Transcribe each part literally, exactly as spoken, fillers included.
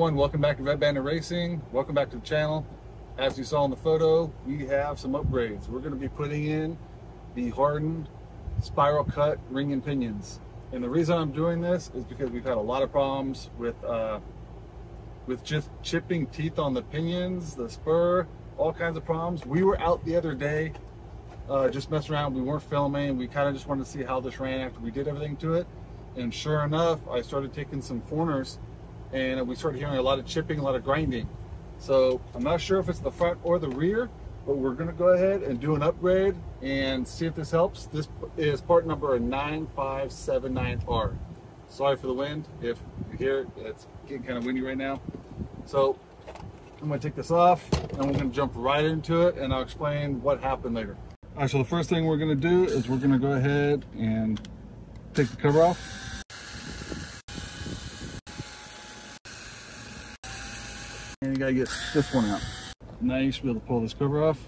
everyone, welcome back to Red Bandit Racing. Welcome back to the channel. As you saw in the photo, we have some upgrades. We're going to be putting in the hardened spiral cut ring and pinions. And the reason I'm doing this is because we've had a lot of problems with uh, with just chipping teeth on the pinions, the spur, all kinds of problems. We were out the other day uh, just messing around. We weren't filming. We kind of just wanted to see how this ran after we did everything to it. And sure enough, I started taking some corners and we started hearing a lot of chipping, a lot of grinding. So I'm not sure if it's the front or the rear, but we're gonna go ahead and do an upgrade and see if this helps. This is part number nine five seven nine R. Sorry for the wind. If you hear it, it's getting kind of windy right now. So I'm gonna take this off and we're gonna jump right into it and I'll explain what happened later. All right, so the first thing we're gonna do is we're gonna go ahead and take the cover off. And you gotta get this one out. Now you should be able to pull this cover off.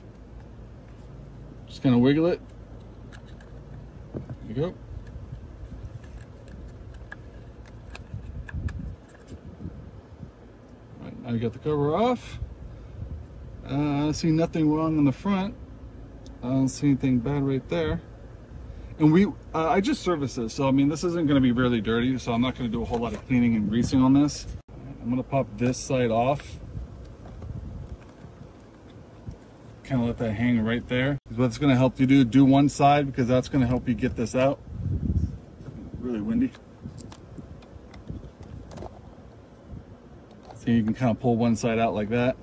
Just kind of wiggle it. There you go. All right, now you got the cover off. Uh, I see nothing wrong on the front. I don't see anything bad right there. And we, uh, I just serviced this, so I mean, this isn't gonna be really dirty, so I'm not gonna do a whole lot of cleaning and greasing on this. I'm gonna pop this side off. Kind of let that hang right there. What's gonna help you do, do one side because that's gonna help you get this out. Really windy. So you can kind of pull one side out like that.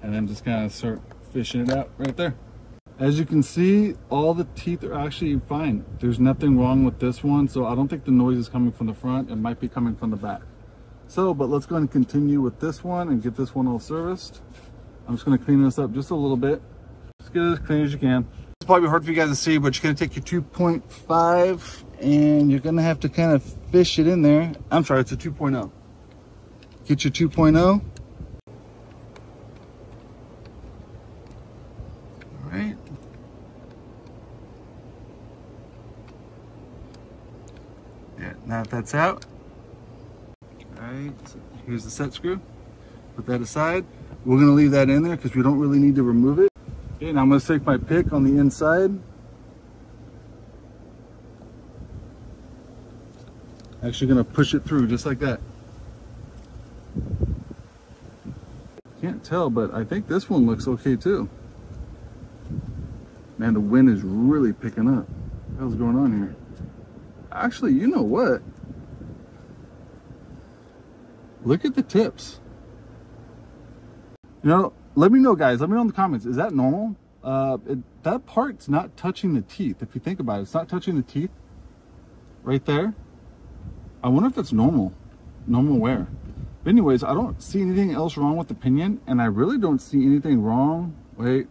And then just kind of start fishing it out right there. As you can see, all the teeth are actually fine. There's nothing wrong with this one. So I don't think the noise is coming from the front. It might be coming from the back. So, but let's go ahead and continue with this one and get this one all serviced. I'm just going to clean this up just a little bit. Just get it as clean as you can. It's probably hard for you guys to see, but you're going to take your two point five and you're going to have to kind of fish it in there. I'm sorry, it's a two point oh. Get your two point oh. All right. Yeah, now that that's out. Alright, so here's the set screw. Put that aside. We're going to leave that in there because we don't really need to remove it. Okay, now I'm going to take my pick on the inside. Actually going to push it through just like that. Can't tell, but I think this one looks okay too. Man, the wind is really picking up. What the hell's going on here? Actually, you know what? Look at the tips. You know, let me know, guys. Let me know in the comments. Is that normal? Uh, it, that part's not touching the teeth. If you think about it, it's not touching the teeth right there. I wonder if that's normal, normal wear. But anyways, I don't see anything else wrong with the pinion, and I really don't see anything wrong. Wait,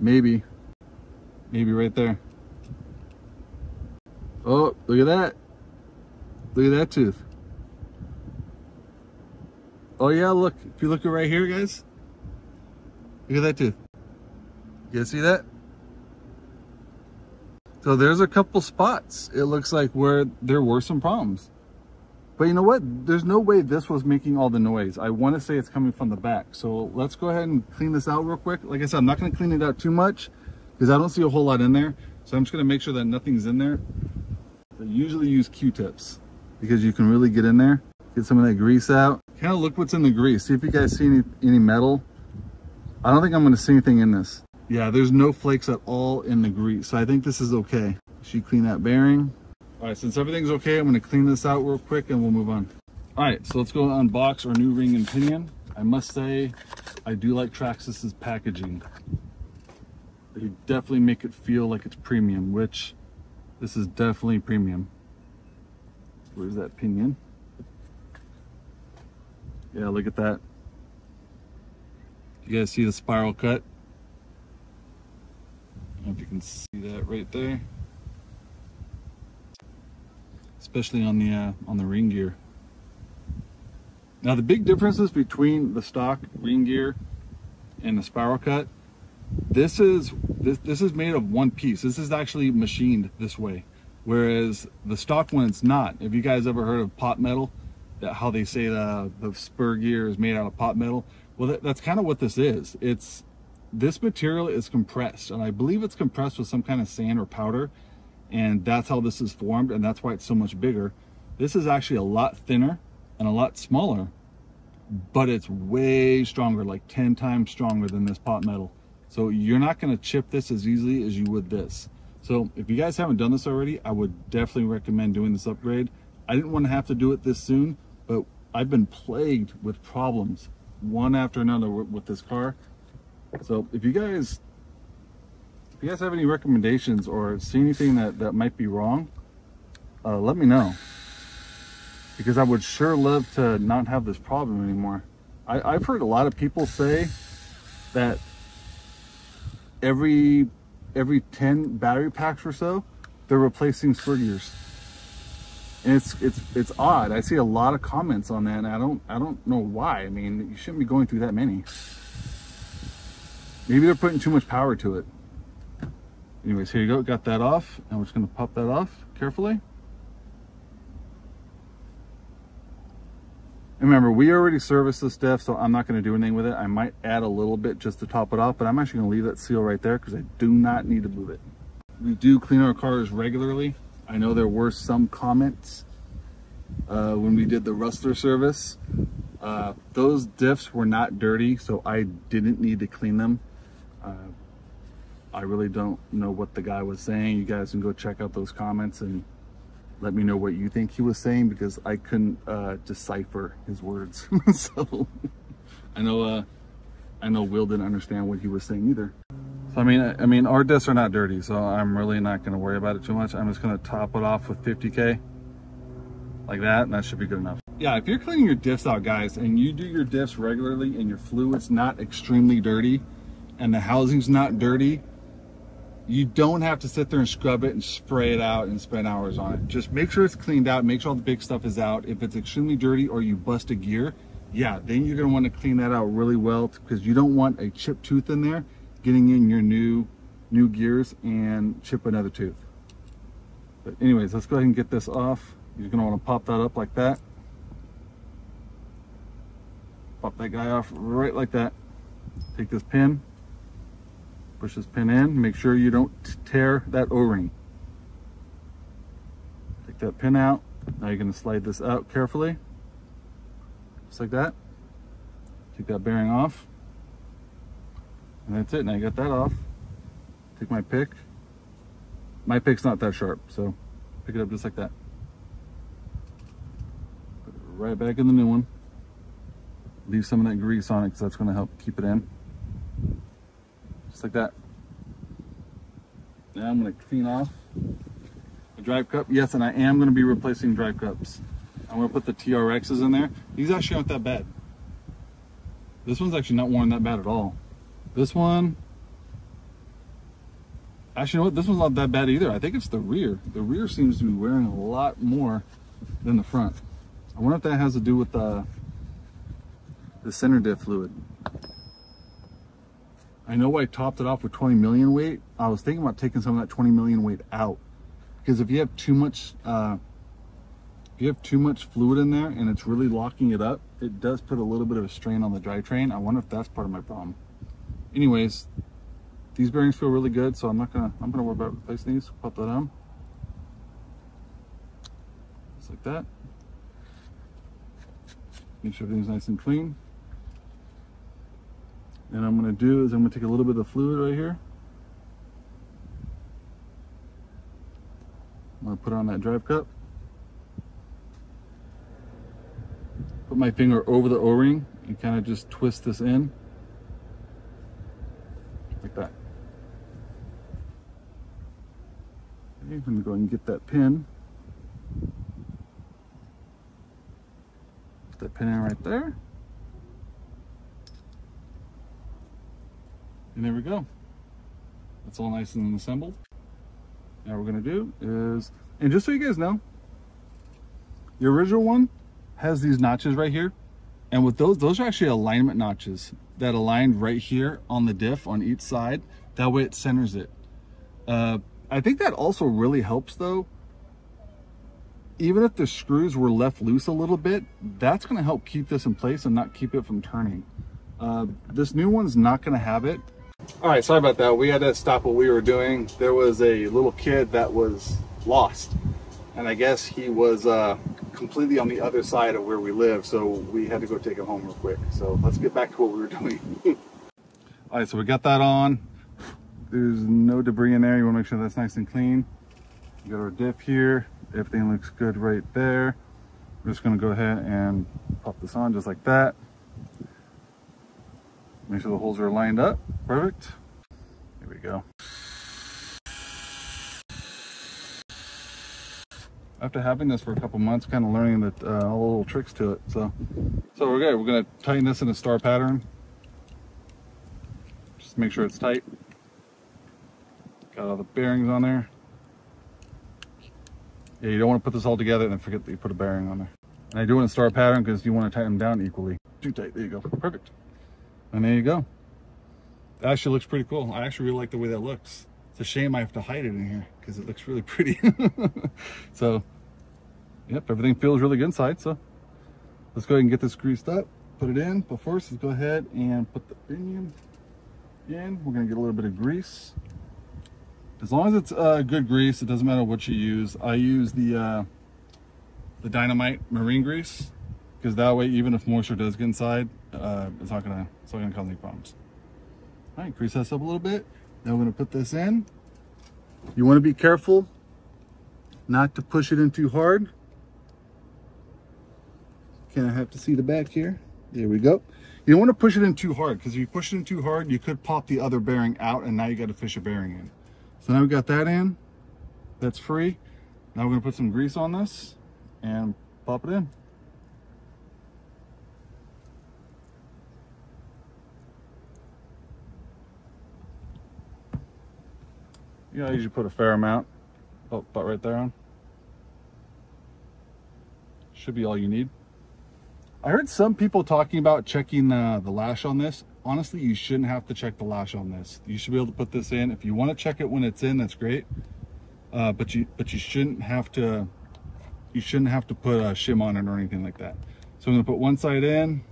maybe, maybe right there. Oh, look at that. Look at that tooth. Oh yeah, look, if you look right here, guys, look at that tooth. You guys see that? So there's a couple spots, it looks like, where there were some problems. But you know what? There's no way this was making all the noise. I want to say it's coming from the back. So let's go ahead and clean this out real quick. Like I said, I'm not going to clean it out too much because I don't see a whole lot in there. So I'm just going to make sure that nothing's in there. I usually use Q-tips because you can really get in there, get some of that grease out. Kind of look what's in the grease. See if you guys see any, any metal. I don't think I'm going to see anything in this. Yeah, there's no flakes at all in the grease. So I think this is okay. Should clean that bearing. All right, since everything's okay, I'm going to clean this out real quick and we'll move on. All right, so let's go unbox our new ring and pinion. I must say, I do like Traxxas's packaging. They definitely make it feel like it's premium, which this is definitely premium. Where's that pinion? Yeah, look at that. You guys see the spiral cut? I don't know if you can see that right there. Especially on the uh, on the ring gear. Now the big differences between the stock ring gear and the spiral cut. This is this this is made of one piece. This is actually machined this way, whereas the stock one it's not. Have you guys ever heard of pot metal? that how they say the, the spur gear is made out of pot metal. Well, that, that's kind of what this is. It's, this material is compressed, and I believe it's compressed with some kind of sand or powder, and that's how this is formed, and that's why it's so much bigger. This is actually a lot thinner and a lot smaller, but it's way stronger, like ten times stronger than this pot metal. So you're not going to chip this as easily as you would this. So if you guys haven't done this already, I would definitely recommend doing this upgrade. I didn't want to have to do it this soon, but I've been plagued with problems one after another with this car. So if you guys, if you guys have any recommendations or see anything that, that might be wrong, uh, let me know. Because I would sure love to not have this problem anymore. I, I've heard a lot of people say that every every ten battery packs or so, they're replacing spur gears. And it's it's it's odd. I see a lot of comments on that, and I don't I don't know why. I mean, you shouldn't be going through that many. Maybe they're putting too much power to it. Anyways, here you go, got that off, and we're just gonna pop that off carefully. Remember, we already serviced this stuff, so I'm not going to do anything with it. I might add a little bit just to top it off, but I'm actually going to leave that seal right there because I do not need to move it. We do clean our cars regularly. I know there were some comments uh, when we did the Rustler service. Uh, those diffs were not dirty, so I didn't need to clean them. Uh, I really don't know what the guy was saying. You guys can go check out those comments and let me know what you think he was saying, because I couldn't uh, decipher his words. So I know uh, I know Will didn't understand what he was saying either. So I mean, I, I mean, our discs are not dirty, so I'm really not going to worry about it too much. I'm just going to top it off with fifty K like that, and that should be good enough. Yeah, if you're cleaning your diffs out, guys, and you do your diffs regularly, and your fluid's not extremely dirty, and the housing's not dirty, you don't have to sit there and scrub it and spray it out and spend hours on it. Just make sure it's cleaned out, make sure all the big stuff is out. If it's extremely dirty or you bust a gear, yeah, then you're gonna wanna clean that out really well, because you don't want a chipped tooth in there getting in your new new gears and chip another tooth. But anyways, let's go ahead and get this off. You're gonna wanna pop that up like that. Pop that guy off right like that. Take this pin. Push this pin in, make sure you don't tear that O-ring. Take that pin out. Now you're gonna slide this out carefully, just like that. Take that bearing off. And that's it, now you got that off. Take my pick. My pick's not that sharp, so pick it up just like that. Put it right back in the new one. Leave some of that grease on it, because that's gonna help keep it in. Just like that. Now I'm going to clean off the drive cup. Yes, and I am going to be replacing drive cups. I'm going to put the T R X's in there. These actually aren't that bad. This one's actually not worn that bad at all. This one, actually, you know what? This one's not that bad either. I think it's the rear. The rear seems to be wearing a lot more than the front. I wonder if that has to do with the, the center diff fluid. I know I topped it off with twenty million weight. I was thinking about taking some of that twenty million weight out, because if you have too much, uh, if you have too much fluid in there and it's really locking it up, it does put a little bit of a strain on the drivetrain. I wonder if that's part of my problem. Anyways, these bearings feel really good, so I'm not gonna, I'm gonna worry about replacing these. Pop that on, just like that. Make sure everything's nice and clean. And I'm going to do is I'm going to take a little bit of the fluid right here. I'm going to put it on that drive cup. Put my finger over the O-ring and kind of just twist this in. Like that. Okay, I'm going to go ahead and get that pin. Put that pin in right there. And there we go. That's all nice and assembled. Now what we're gonna do is, and just so you guys know, the original one has these notches right here. And with those, those are actually alignment notches that aligned right here on the diff on each side. That way it centers it. Uh, I think that also really helps though, even if the screws were left loose a little bit, that's going to help keep this in place and not keep it from turning. Uh, this new one's not going to have it. All right, sorry about that. We had to stop what we were doing. There was a little kid that was lost, and I guess he was uh, completely on the other side of where we live, so we had to go take him home real quick. So let's get back to what we were doing. All right, so we got that on. There's no debris in there. You want to make sure that's nice and clean. We got our dip here. Everything looks good right there. We're just going to go ahead and pop this on just like that. Make sure the holes are lined up. Perfect. There we go. After having this for a couple months, kind of learning that uh, all the little tricks to it. So, so we're good. We're going to tighten this in a star pattern. Just make sure it's tight. Got all the bearings on there. Yeah, you don't want to put this all together and then forget that you put a bearing on there. And I do want to start a pattern because you want to tighten them down equally. Too tight, there you go, perfect. And there you go. That actually looks pretty cool. I actually really like the way that looks. It's a shame I have to hide it in here because it looks really pretty. So, yep, everything feels really good inside. So let's go ahead and get this greased up, put it in. But first, let's go ahead and put the pinion in. We're gonna get a little bit of grease. As long as it's uh, good grease, it doesn't matter what you use. I use the uh, the Dynamite Marine grease because that way, even if moisture does get inside, uh, it's not gonna it's not gonna cause any problems. All right, grease this up a little bit. Now we're gonna put this in. You want to be careful not to push it in too hard. Kind of have to see the back here. There we go. You don't want to push it in too hard because if you push it in too hard, you could pop the other bearing out, and now you got to fish a bearing in. So now we got that in, that's free. Now we're gonna put some grease on this and pop it in. You know, I usually put a fair amount, oh, about right there on. Should be all you need. I heard some people talking about checking uh, the lash on this. Honestly, you shouldn't have to check the lash on this. You should be able to put this in. If you want to check it when it's in, that's great. Uh, but you but you shouldn't have to you shouldn't have to put a shim on it or anything like that. So I'm gonna put one side in.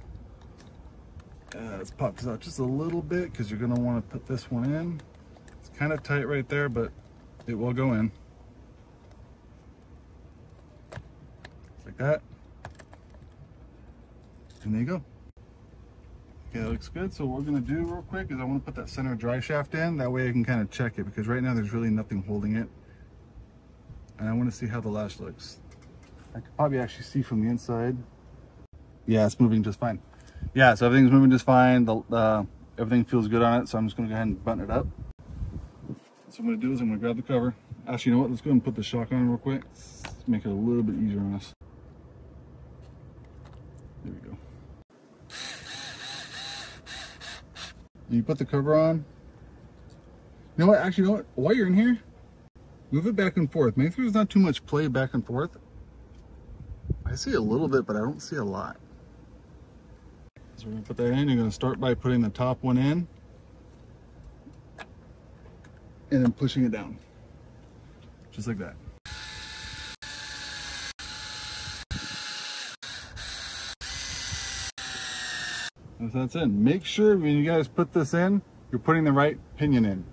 Uh, let's pop this out just a little bit because you're gonna want to put this one in. It's kind of tight right there, but it will go in. Like that. And there you go. Okay, that looks good. So what we're going to do real quick is I want to put that center drive shaft in. That way I can kind of check it because right now there's really nothing holding it. And I want to see how the lash looks. I could probably actually see from the inside. Yeah, it's moving just fine. Yeah, so everything's moving just fine. The, uh, everything feels good on it. So I'm just going to go ahead and button it up. So I'm going to do is I'm going to grab the cover. Actually, you know what? Let's go ahead and put the shock on real quick. Let's make it a little bit easier on us. There we go. You put the cover on. You know what? Actually, you know what? While you're in here, move it back and forth. Make sure there's not too much play back and forth. I see a little bit, but I don't see a lot. So we're gonna put that in. You're gonna start by putting the top one in, and then pushing it down, just like that. That's in. Make sure when you guys put this in, you're putting the right pinion in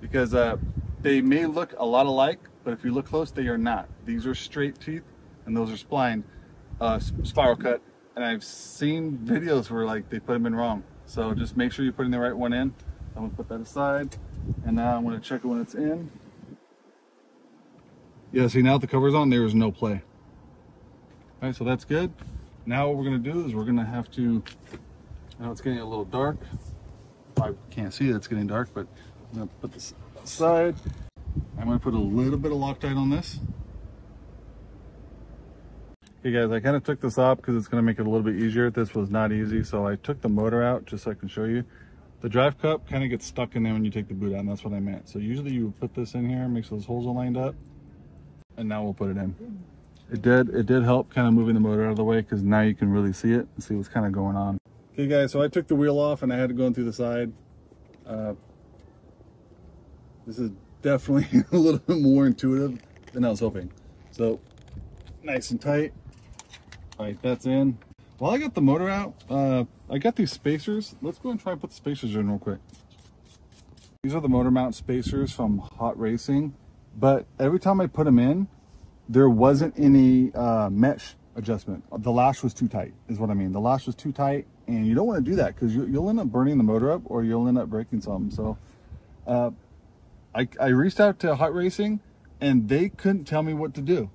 because uh, they may look a lot alike, but if you look close, they are not. These are straight teeth and those are splined, uh, spiral cut. And I've seen videos where like they put them in wrong. So just make sure you're putting the right one in. I'm gonna put that aside and now I'm gonna check it when it's in. Yeah, see now that the cover's on, there is no play. All right, so that's good. Now what we're gonna do is we're gonna have to now it's getting a little dark. I can't see that it's getting dark, but I'm gonna put this aside. I'm gonna put a little bit of Loctite on this. Okay guys, I kind of took this off because it's gonna make it a little bit easier. This was not easy, so I took the motor out just so I can show you. The drive cup kind of gets stuck in there when you take the boot out, and that's what I meant. So usually you would put this in here, make sure those holes are lined up, and now we'll put it in. It did, it did help kind of moving the motor out of the way because now you can really see it and see what's kind of going on. Okay guys, so I took the wheel off and I had to go in through the side. Uh, this is definitely a little bit more intuitive than I was hoping. So nice and tight. Like that's in. While I got the motor out, uh, I got these spacers. Let's go and try and put the spacers in real quick. These are the motor mount spacers from Hot Racing, but every time I put them in, there wasn't any uh, mesh adjustment. The lash was too tight, is what I mean. The lash was too tight, and you don't want to do that because you, you'll end up burning the motor up or you'll end up breaking something. So uh, I, I reached out to Hot Racing, and they couldn't tell me what to do.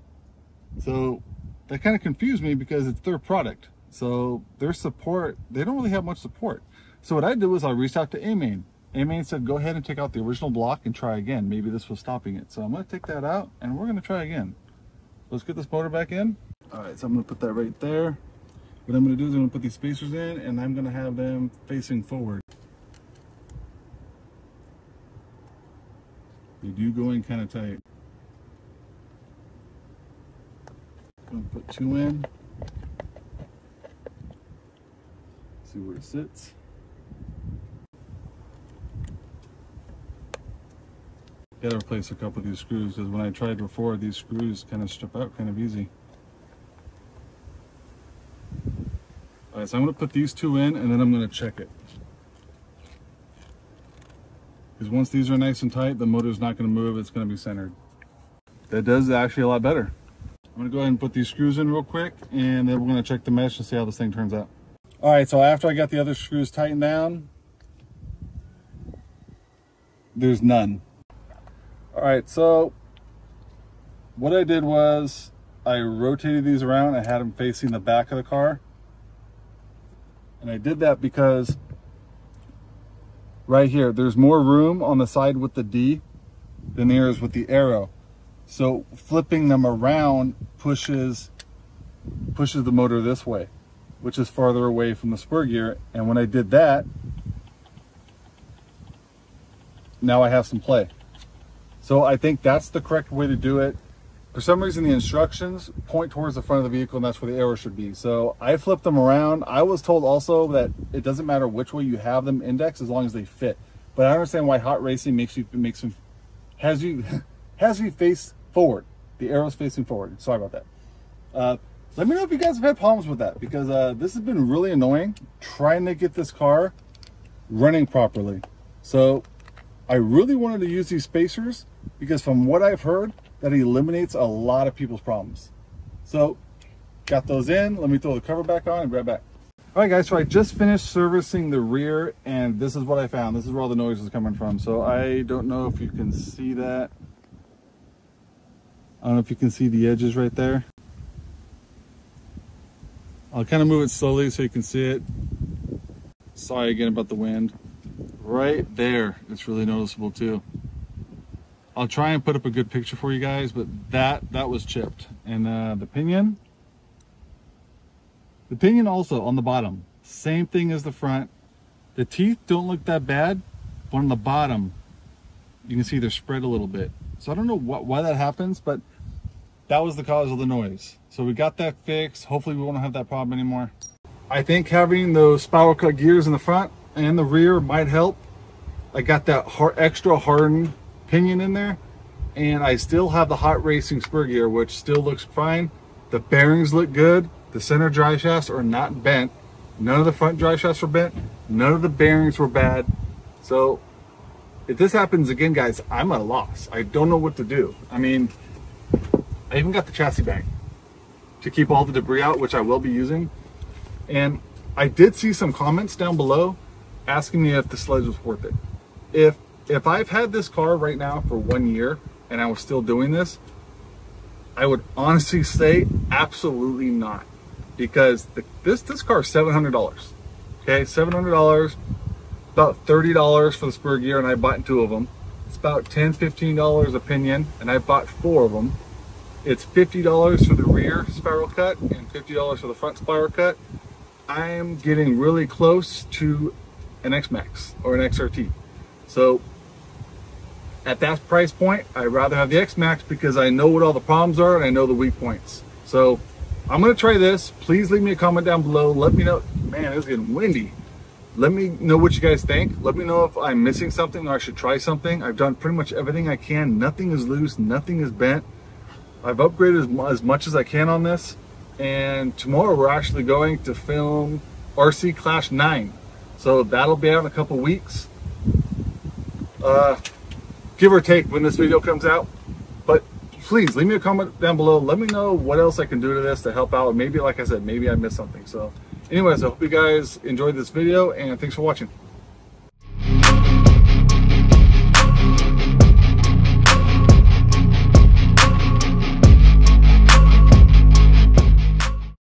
So that kind of confused me because it's their product. So their support, they don't really have much support. So what I did was I reached out to A-Main. A-Main said, go ahead and take out the original block and try again. Maybe this was stopping it. So I'm gonna take that out and we're gonna try again. Let's get this motor back in. All right, so I'm gonna put that right there. What I'm gonna do is I'm gonna put these spacers in and I'm gonna have them facing forward. They do go in kind of tight. I'm gonna put two in. See where it sits. Gotta replace a couple of these screws because when I tried before, these screws kind of strip out kind of easy. Alright, so I'm gonna put these two in and then I'm gonna check it. Because once these are nice and tight, the motor's not gonna move, it's gonna be centered. That does actually a lot better. I'm gonna go ahead and put these screws in real quick and then we're gonna check the mesh and see how this thing turns out. All right, so after I got the other screws tightened down, there's none. All right, so what I did was I rotated these around. I had them facing the back of the car. And I did that because right here, there's more room on the side with the D than there is with the arrow. So flipping them around pushes, pushes the motor this way, which is farther away from the spur gear. And when I did that, now I have some play. So I think that's the correct way to do it. For some reason, the instructions point towards the front of the vehicle and that's where the arrow should be. So I flipped them around. I was told also that it doesn't matter which way you have them indexed as long as they fit. But I understand why Hot Racing makes you, makes them, has you, has you face forward. The arrow's facing forward. Sorry about that. Uh, Let me know if you guys have had problems with that because uh, this has been really annoying trying to get this car running properly. So I really wanted to use these spacers because from what I've heard, that eliminates a lot of people's problems. So got those in. Let me throw the cover back on and grab back. All right, guys, so I just finished servicing the rear and this is what I found. This is where all the noise is coming from. So I don't know if you can see that. I don't know if you can see the edges right there. I'll kind of move it slowly so you can see it. Sorry again about the wind. Right there, it's really noticeable too. I'll try and put up a good picture for you guys, but that that was chipped. And uh, the pinion, the pinion also on the bottom, same thing as the front. The teeth don't look that bad, but on the bottom, you can see they're spread a little bit. So I don't know what, why that happens, but that was the cause of the noise. So we got that fixed. Hopefully we won't have that problem anymore. I think having those spiral cut gears in the front and the rear might help. I got that hard, extra hardened pinion in there and I still have the Hot Racing spur gear, which still looks fine. The bearings look good. The center drive shafts are not bent. None of the front drive shafts were bent. None of the bearings were bad. So if this happens again, guys, I'm at a loss. I don't know what to do. I mean, I even got the chassis bag to keep all the debris out, which I will be using. And I did see some comments down below asking me if the Sledge was worth it. If if I've had this car right now for one year and I was still doing this, I would honestly say absolutely not. Because the, this, this car is seven hundred dollars. Okay, seven hundred dollars, about thirty dollars for the spur gear, and I bought two of them. It's about ten, fifteen dollars a pinion, and I bought four of them. It's fifty dollars for the rear spiral cut and fifty dollars for the front spiral cut. I am getting really close to an X-Max or an X R T. So at that price point, I'd rather have the X-Max because I know what all the problems are and I know the weak points. So I'm gonna try this. Please leave me a comment down below. Let me know, man, it's getting windy. Let me know what you guys think. Let me know if I'm missing something or I should try something. I've done pretty much everything I can. Nothing is loose, nothing is bent. I've upgraded as, as much as I can on this, and tomorrow we're actually going to film R C Clash nine. So that'll be out in a couple weeks, uh, give or take when this video comes out. But please leave me a comment down below. Let me know what else I can do to this to help out. Maybe, like I said, maybe I missed something. So anyways, I hope you guys enjoyed this video, and thanks for watching.